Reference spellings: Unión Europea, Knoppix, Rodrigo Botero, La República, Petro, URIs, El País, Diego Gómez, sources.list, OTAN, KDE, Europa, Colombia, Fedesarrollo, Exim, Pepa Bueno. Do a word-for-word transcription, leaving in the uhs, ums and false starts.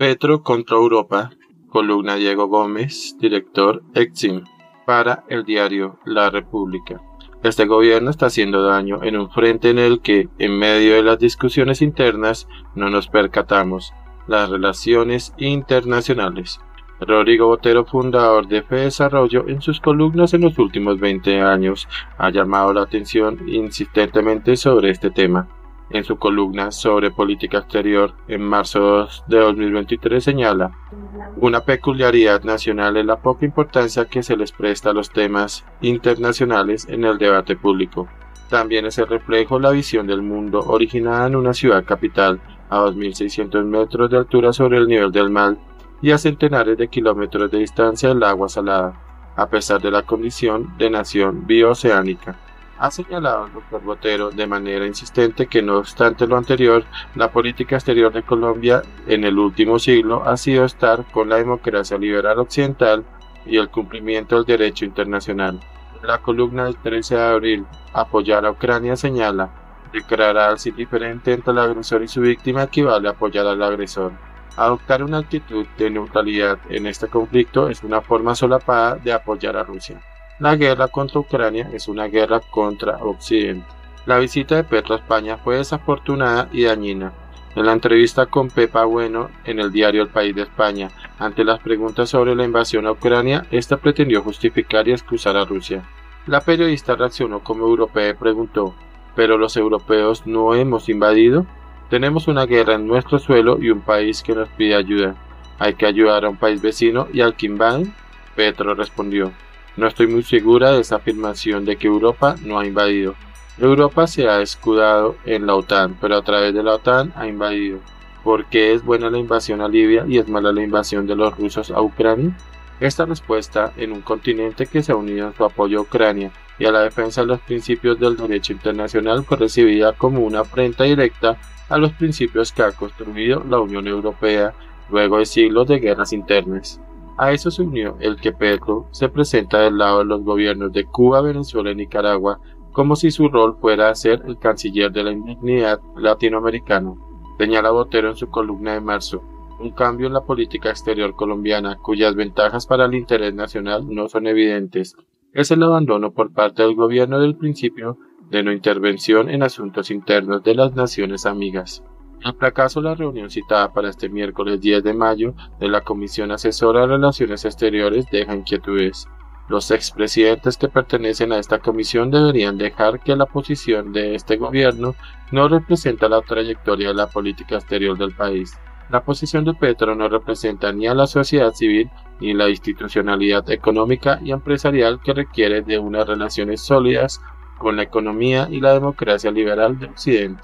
Petro contra Europa, columna Diego Gómez, director Exim, para el diario La República. Este gobierno está haciendo daño en un frente en el que, en medio de las discusiones internas, no nos percatamos: las relaciones internacionales. Rodrigo Botero, fundador de Fedesarrollo, en sus columnas en los últimos veinte años, ha llamado la atención insistentemente sobre este tema. En su columna sobre política exterior, en marzo de dos mil veintitrés, señala: una peculiaridad nacional es la poca importancia que se les presta a los temas internacionales en el debate público. También es el reflejo la visión del mundo originada en una ciudad capital a dos mil seiscientos metros de altura sobre el nivel del mar y a centenares de kilómetros de distancia del agua salada, a pesar de la condición de nación bioceánica. Ha señalado el doctor Botero de manera insistente que, no obstante lo anterior, la política exterior de Colombia en el último siglo ha sido estar con la democracia liberal occidental y el cumplimiento del derecho internacional. La columna del trece de abril, apoyar a Ucrania, señala: declarar así diferente entre el agresor y su víctima equivale a apoyar al agresor. Adoptar una actitud de neutralidad en este conflicto es una forma solapada de apoyar a Rusia. La guerra contra Ucrania es una guerra contra Occidente. La visita de Petro a España fue desafortunada y dañina. En la entrevista con Pepa Bueno en el diario El País de España, ante las preguntas sobre la invasión a Ucrania, esta pretendió justificar y excusar a Rusia. La periodista reaccionó como europea y preguntó: ¿pero los europeos no hemos invadido? Tenemos una guerra en nuestro suelo y un país que nos pide ayuda. ¿Hay que ayudar a un país vecino y al que invaden? Petro respondió: no estoy muy segura de esa afirmación de que Europa no ha invadido. Europa se ha escudado en la OTAN, pero a través de la OTAN ha invadido. ¿Por qué es buena la invasión a Libia y es mala la invasión de los rusos a Ucrania? Esta respuesta, en un continente que se ha unido en su apoyo a Ucrania y a la defensa de los principios del derecho internacional, fue recibida como una afrenta directa a los principios que ha construido la Unión Europea luego de siglos de guerras internas. A eso se unió el que Petro se presenta del lado de los gobiernos de Cuba, Venezuela y Nicaragua, como si su rol fuera ser el canciller de la indignidad latinoamericana. Señala Botero en su columna de marzo: un cambio en la política exterior colombiana, cuyas ventajas para el interés nacional no son evidentes, es el abandono por parte del gobierno del principio de no intervención en asuntos internos de las naciones amigas. El fracaso de la reunión citada para este miércoles diez de mayo de la Comisión Asesora de Relaciones Exteriores deja inquietudes. Los expresidentes que pertenecen a esta comisión deberían dejar que la posición de este gobierno no representa la trayectoria de la política exterior del país. La posición de Petro no representa ni a la sociedad civil ni la institucionalidad económica y empresarial que requiere de unas relaciones sólidas con la economía y la democracia liberal de Occidente.